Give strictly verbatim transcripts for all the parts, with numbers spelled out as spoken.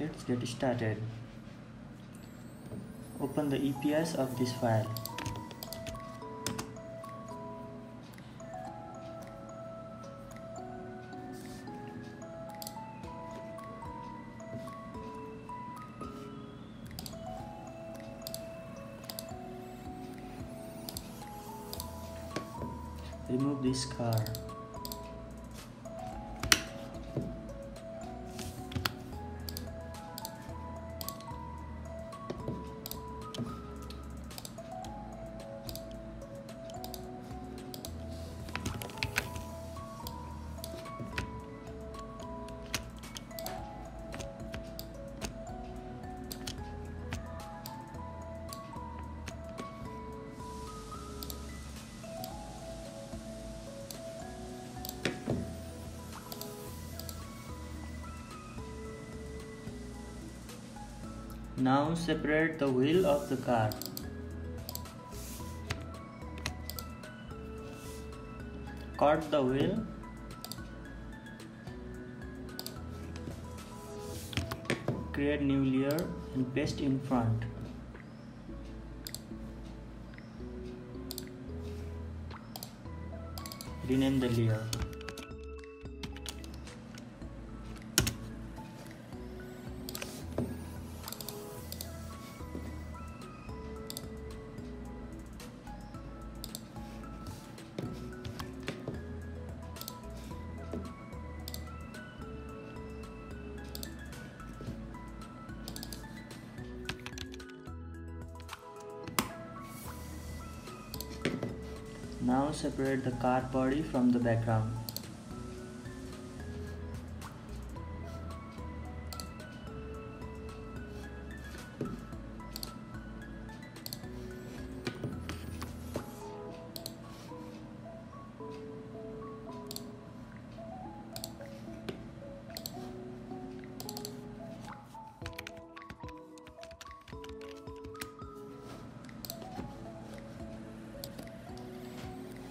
Let's get started. Open the E P S of this file. Remove this car. Now separate the wheel of the car. Cut the wheel. Create new layer and paste in front. Rename the layer. Now separate the car body from the background.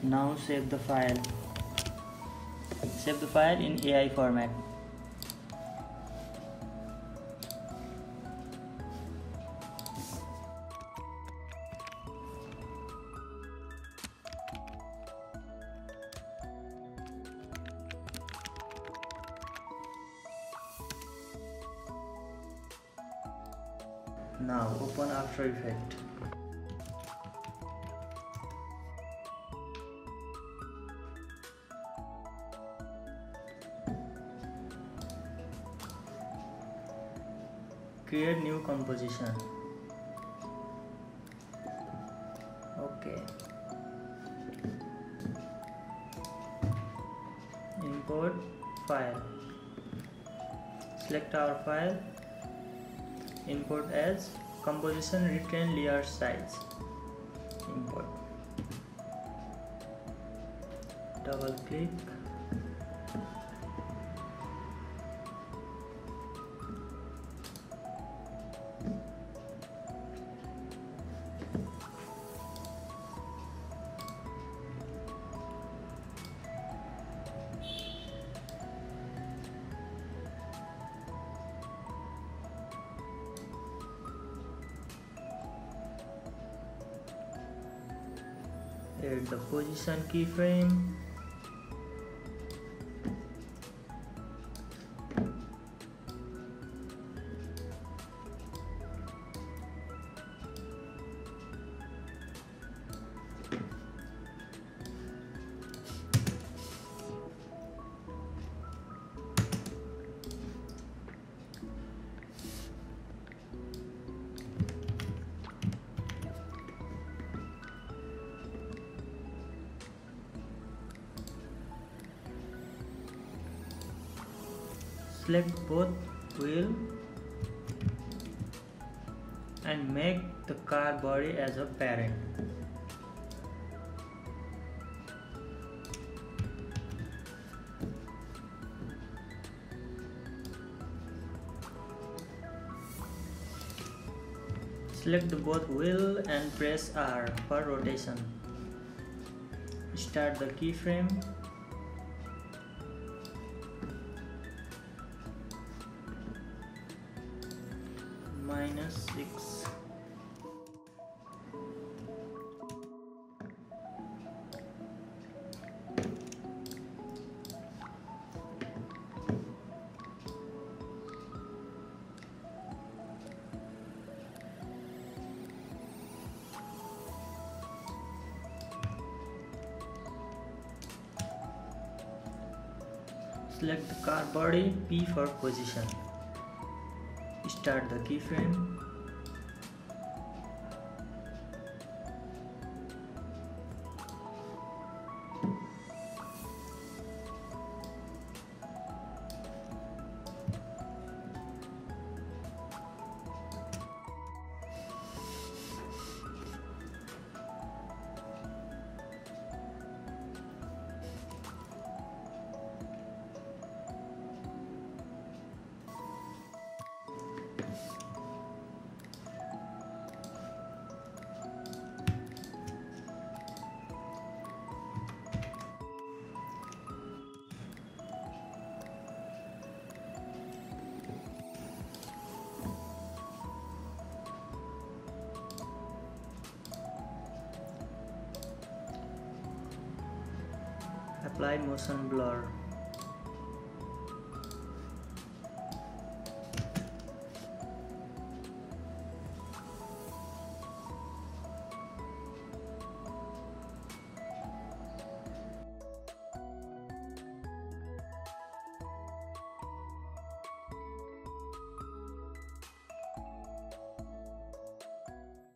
Now save the file. Save the file in A I format. Now open After Effects. Create new composition. Okay. Import file. Select our file. Import as composition retain layer size. Import. Double click. Add the position keyframe. Select both wheel and make the car body as a parent. Select both wheel and press R for rotation. Start the keyframe. minus six. Select the car body, P for position. Start the keyframe. Apply motion blur.